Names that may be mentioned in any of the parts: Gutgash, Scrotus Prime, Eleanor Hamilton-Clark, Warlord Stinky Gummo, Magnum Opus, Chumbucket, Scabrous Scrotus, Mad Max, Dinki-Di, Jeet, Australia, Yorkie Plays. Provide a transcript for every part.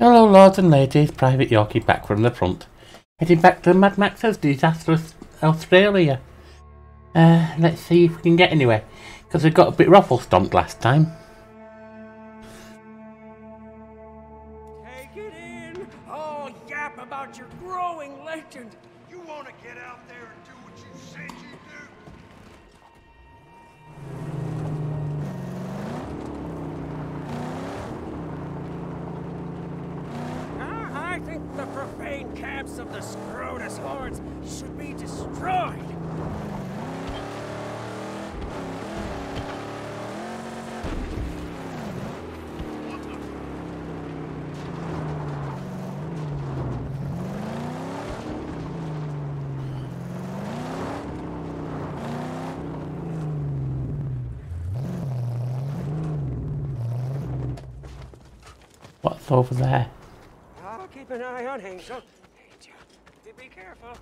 Hello lords and ladies, Private Yorkie back from the front. Heading back to Mad Max's disastrous Australia. Let's see if we can get anywhere, because we got a bit ruffle stomped last time. Take it in! Oh, yap about your growing legend! You want to get out there and do what you said you'd do? I think the profane camps of the Scrotus hordes should be destroyed. What's over there? Keep an eye on him, so be careful.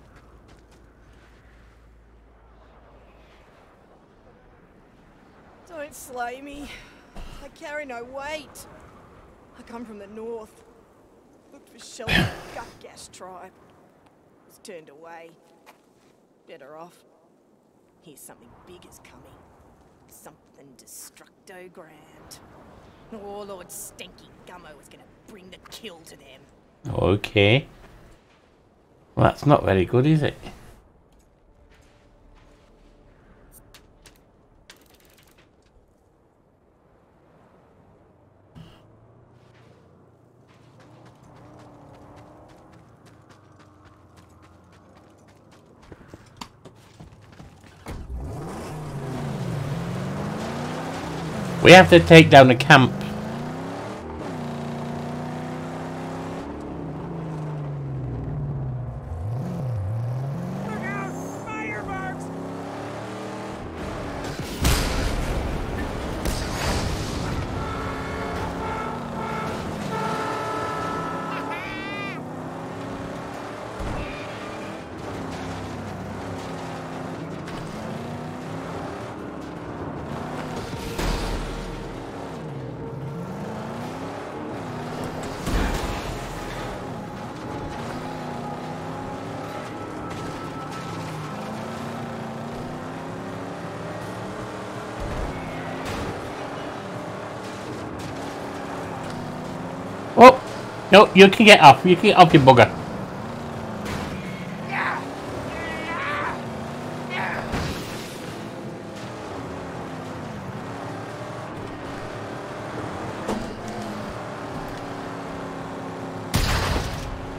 Don't slay me. I carry no weight. I come from the north. Looked for shelter in the Gutgash tribe. Was turned away. Better off. Here's something big is coming. Something destructo grand. Warlord Stinky Gummo is going to bring the kill to them. Okay. Well, that's not very good, is it? We have to take down a camp. No, you can get off. You can get off, you bugger.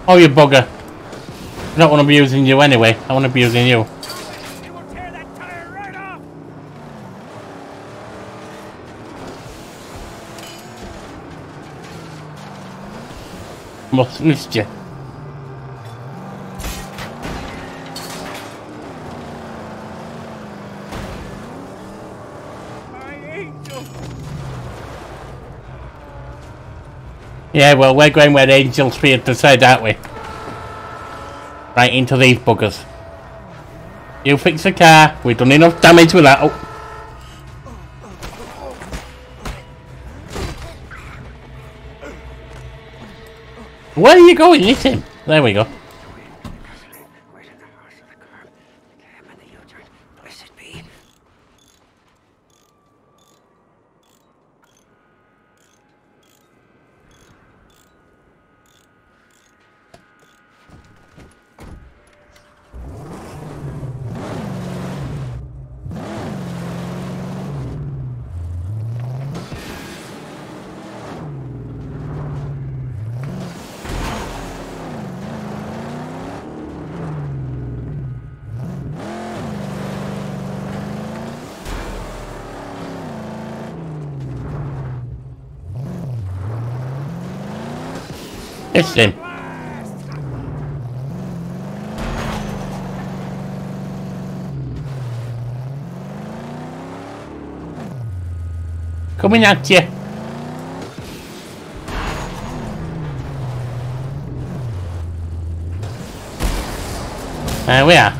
Oh, you bugger. I don't want to be using you anyway. I want to be using you. Must missed you. Yeah, well, we're going where the angels feared to say, aren't we? Right into these buggers. You fix the car. We've done enough damage with that. Oh. Where are you going? Hit him. There we go. It's him. Coming at you. There we are.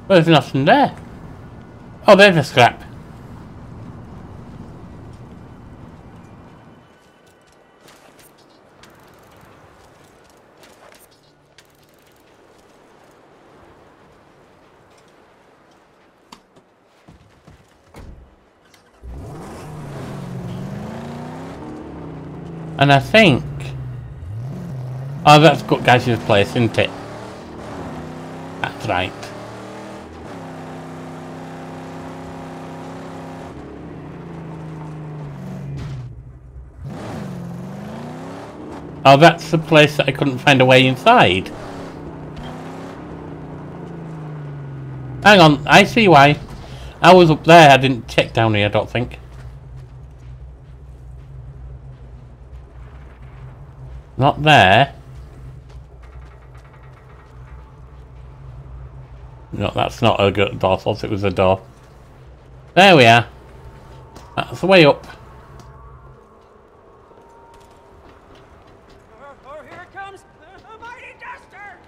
Well, there's nothing there. Oh, there's a scrap. And I think... oh, that's Gutgash's place, isn't it? That's right. Oh, that's the place that I couldn't find a way inside. Hang on, I see why. I was up there, I didn't check down here, I don't think. Not there. No, that's not a good door, I thought it was a door. There we are. That's the way up. Oh, here it comes! The mighty duster!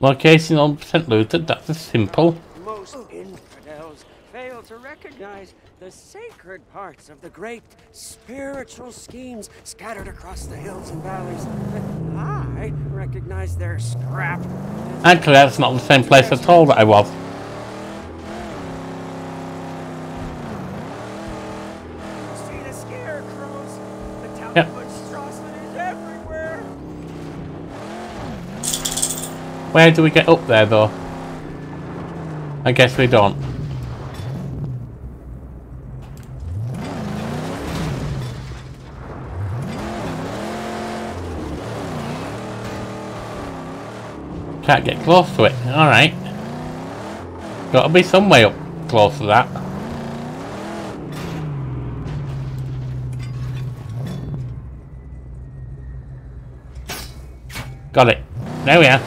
Location 100% looted, that's a simple. Most infidels fail to recognize the sacred parts of the great spiritual schemes scattered across the hills and valleys. But I recognize their scrap. Actually, that's not the same place at all that I was. See the scarecrows? The Talmud Strassman is everywhere. Where do we get up there, though? I guess we don't. Can't get close to it. Alright. Gotta be some way up close to that. Got it. There we are.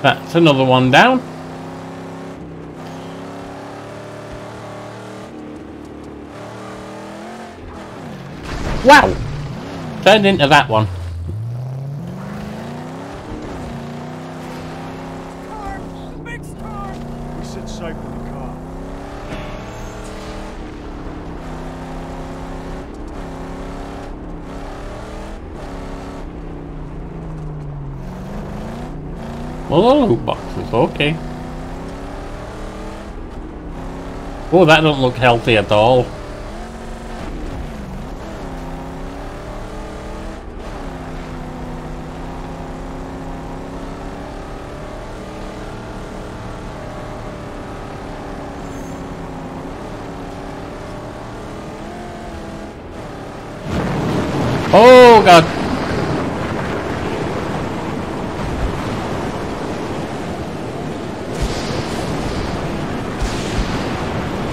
That's another one down. Wow! Turned into that one. Storm, big storm. We sit safe in the car. Oh, loot boxes, okay. Oh, that don't look healthy at all. Oh God!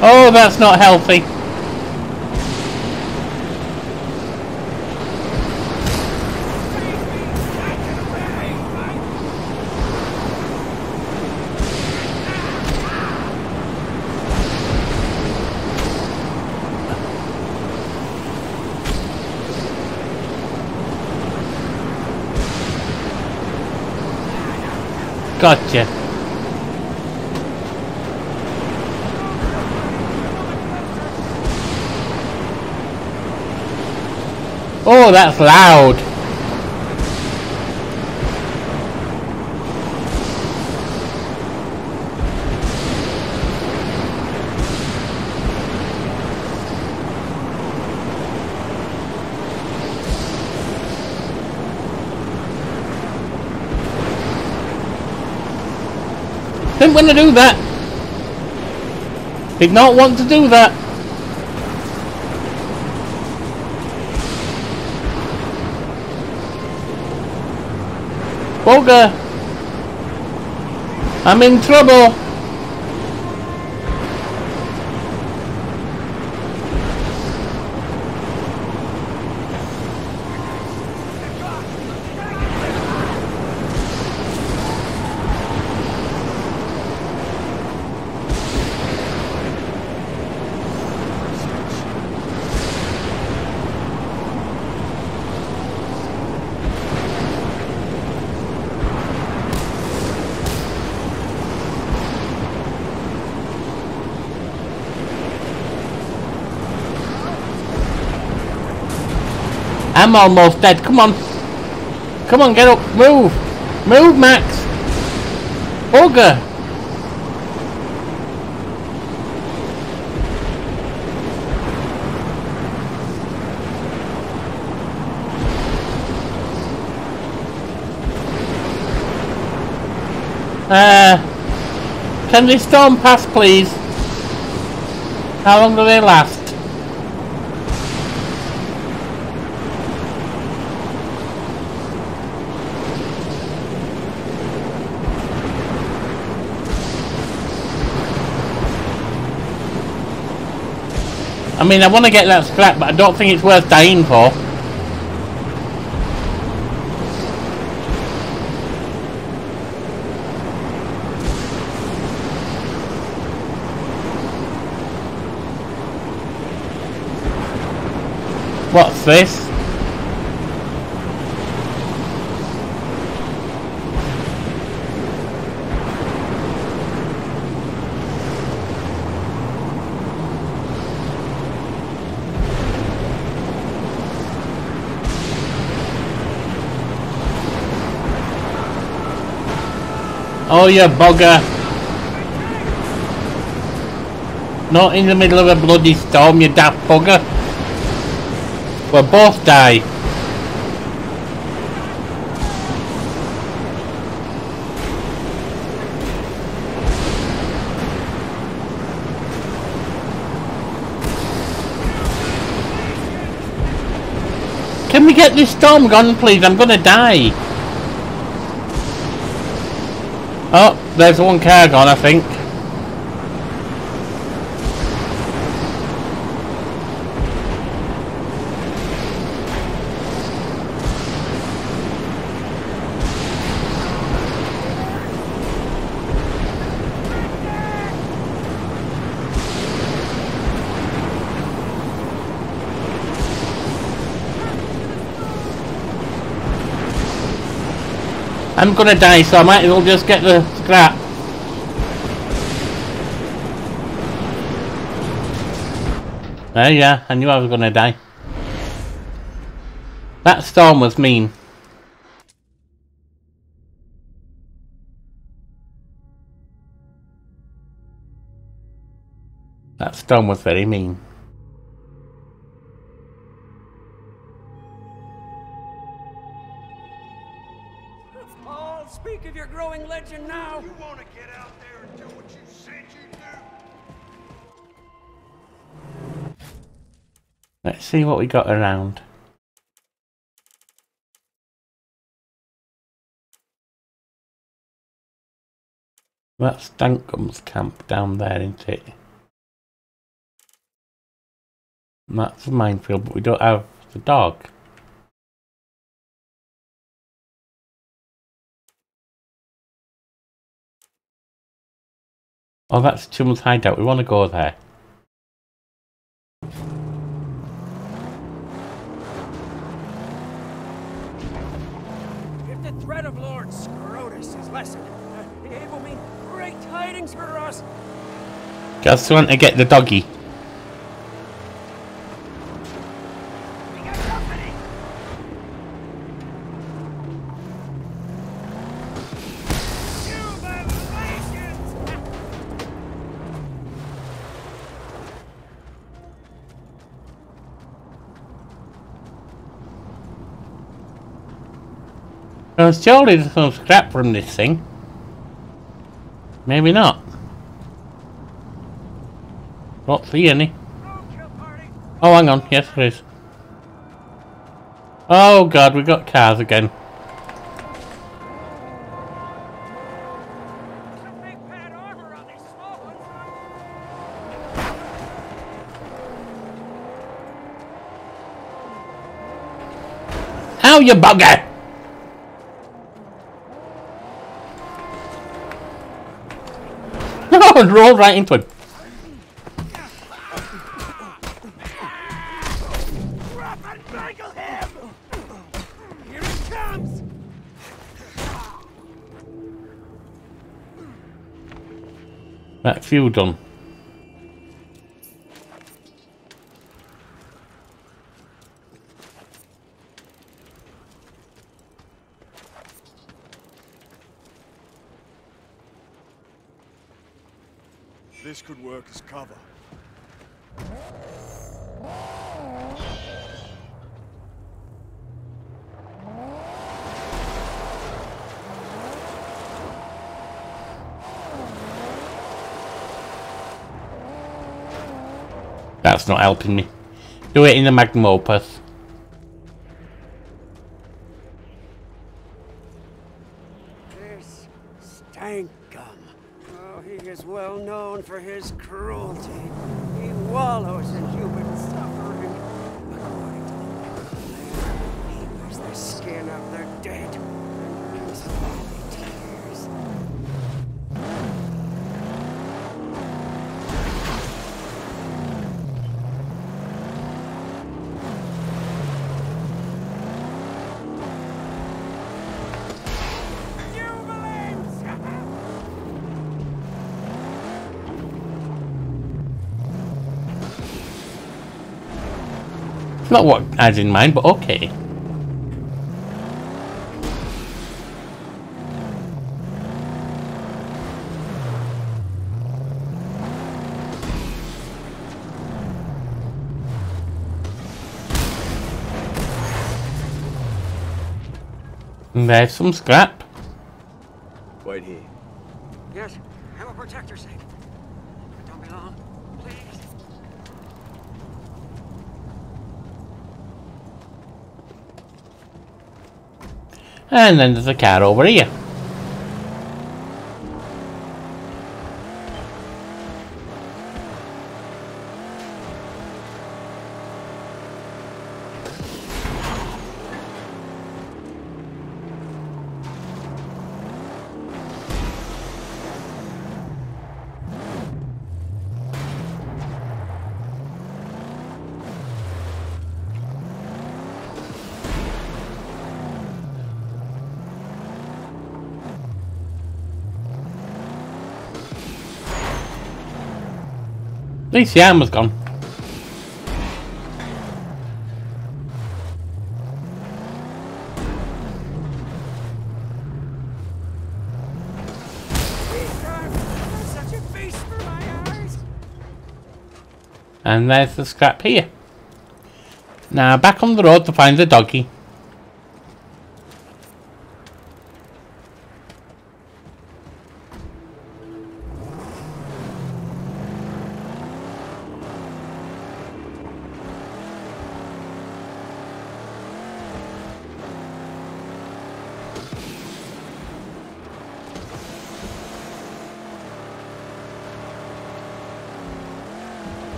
Oh, that's not healthy. Gotcha. Oh, that's loud. Didn't want to do that. Did not want to do that. Bogger, I'm in trouble. I'm almost dead. Come on. Come on, get up. Move. Move, Max. Bugger. Can they storm pass, please? How long do they last? I mean, I want to get that scrap, but I don't think it's worth dying for. What's this? Oh, you bugger. Not in the middle of a bloody storm, you daft bugger. We'll both die. Can we get this storm gone, please? I'm gonna die. Oh, there's one car gone, I think. I'm gonna die, so I might as well just get the scrap. Oh yeah, I knew I was gonna die. That storm was mean. That storm was very mean. Let's see what we got around. That's Stankum's camp down there, isn't it? And that's a minefield, but we don't have the dog. Oh, that's Chum's hideout. We want to go there. If the threat of Lord Scrotus is lessened, it will mean great tidings for us. Just want to get the doggy. Surely there's some scrap from this thing. Maybe not. Don't see any. Oh, hang on. Yes, there is. Oh god, we got cars again. Ow, you bugger! Roll right into him. Here it comes. That fuel done. This could work as cover. That's not helping me. Do it in the Magnum Opus. There's Stank Gum. Oh, he is well known for his cruelty. He wallows in human suffering. According to the Necromlayer, he wears the skin of their dead and brings them to tears. Not what I had in mind, but okay. And there's some scrap. Wait here. Yes, I will protect your sake. But don't be long, please. And then there's a cat over here. At least the armor's gone. Such a feast for my eyes. And there's the scrap here. Now back on the road to find the doggy.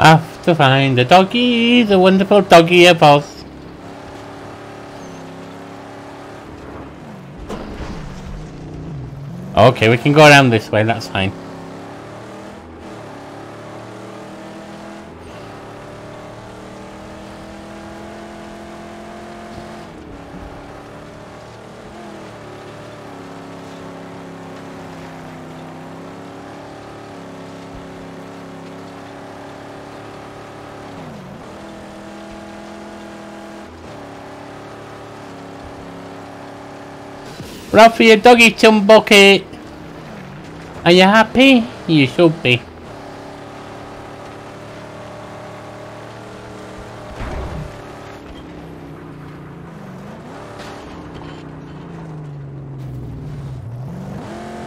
Have to find the doggy, the wonderful doggy of Oz. Okay, we can go around this way, that's fine. We're off for your doggy, Chumbucket. Are you happy? You should be.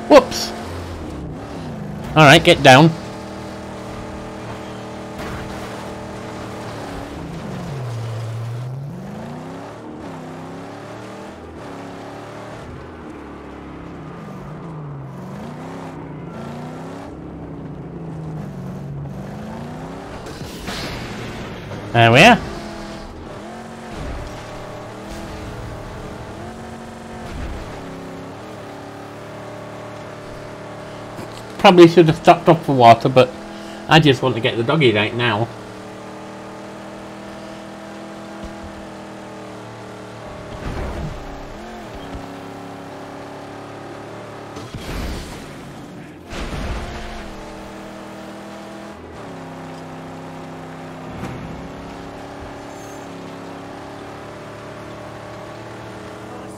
Whoops. Alright, get down. There we are. Probably should have stopped off for water, but I just want to get the doggy right now.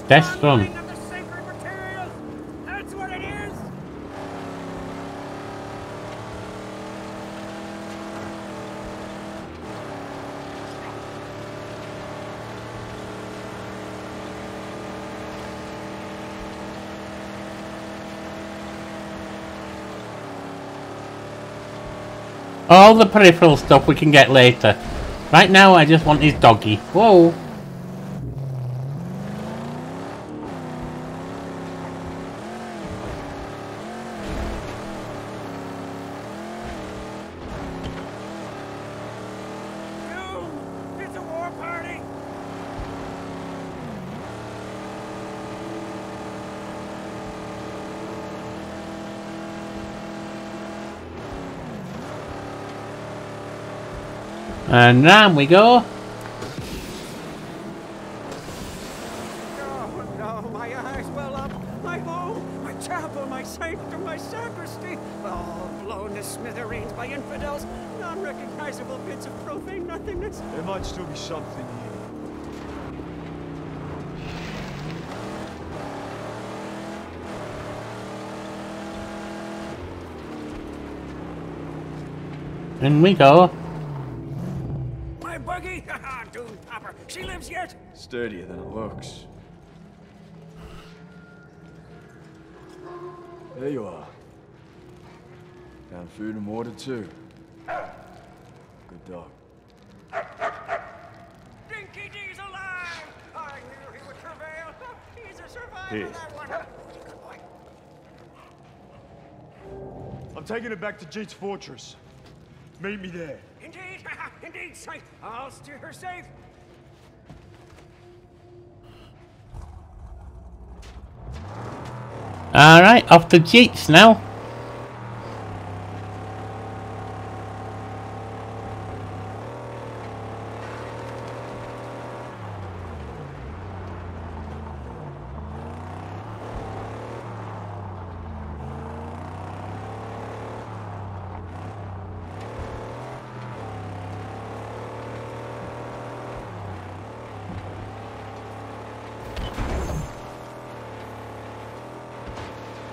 Best one. That's what it is. All the peripheral stuff we can get later. Right now I just want his doggy. Whoa. And down we go. Oh no, my eyes well up, my bone, my chapel, my sanctum, my sacristy, all blown to smithereens by infidels, non-recognizable bits of profane nothingness. There might still be something here. In we go. She lives yet? Sturdier than it looks. There you are. Found food and water too. Good dog. Dinki-Di's alive! I knew he would prevail. He's a survivor. Here. That one. I'm taking it back to Jeet's fortress. Meet me there. Indeed, indeed, safe. I'll steer her safe. Alright, off to Jeet's now.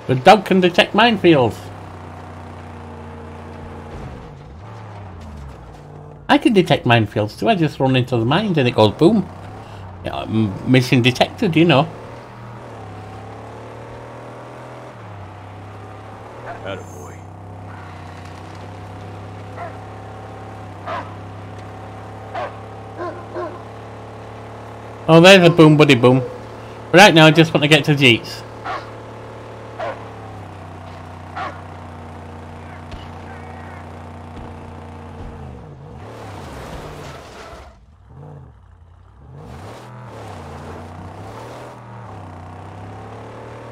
The dog can detect minefields. I can detect minefields too. I just run into the mines and it goes boom. Yeah, mission detected, you know. Attaboy. Oh, there's a boom buddy boom. Right now I just want to get to Jeet's.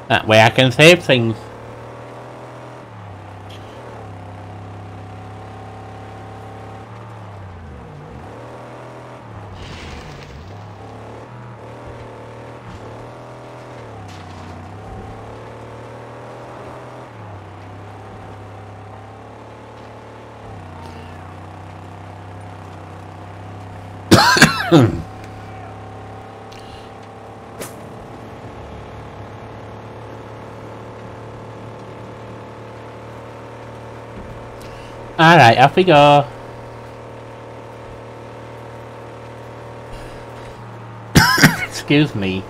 That way I can save things. Alright, off we go. Excuse me.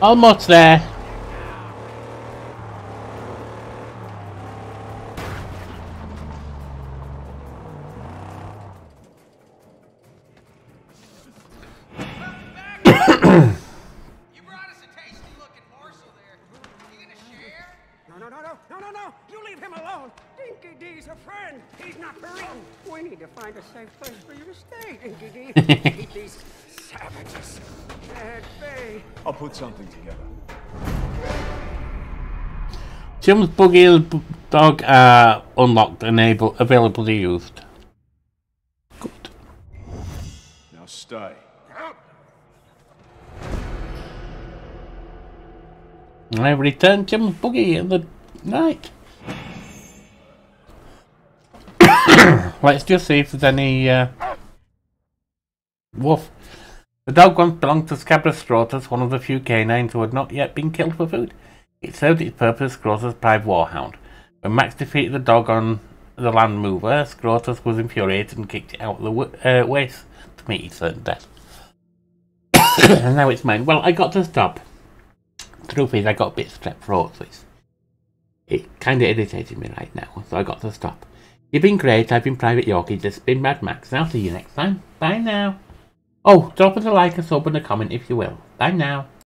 Almost there. Jum's buggy and dog are unlocked and available to use. Good. Now stay. And I returned Chumbucket in the night. Let's just see if there's any wolf. The dog once belonged to Scabrous Scrotus, one of the few canines who had not yet been killed for food. It served its purpose as Scrotus Prime Warhound. When Max defeated the dog on the Land Mover, Scrotus was infuriated and kicked it out of the waste to meet its certain death. And now it's mine. Well, I got to stop. The truth is, I got a bit strep throat, so it kind of irritated me right now, so I got to stop. You've been great. I've been Private Yorkie. This has been Mad Max. I'll see you next time. Bye now. Oh, drop us a like, a sub and a comment if you will. Bye now.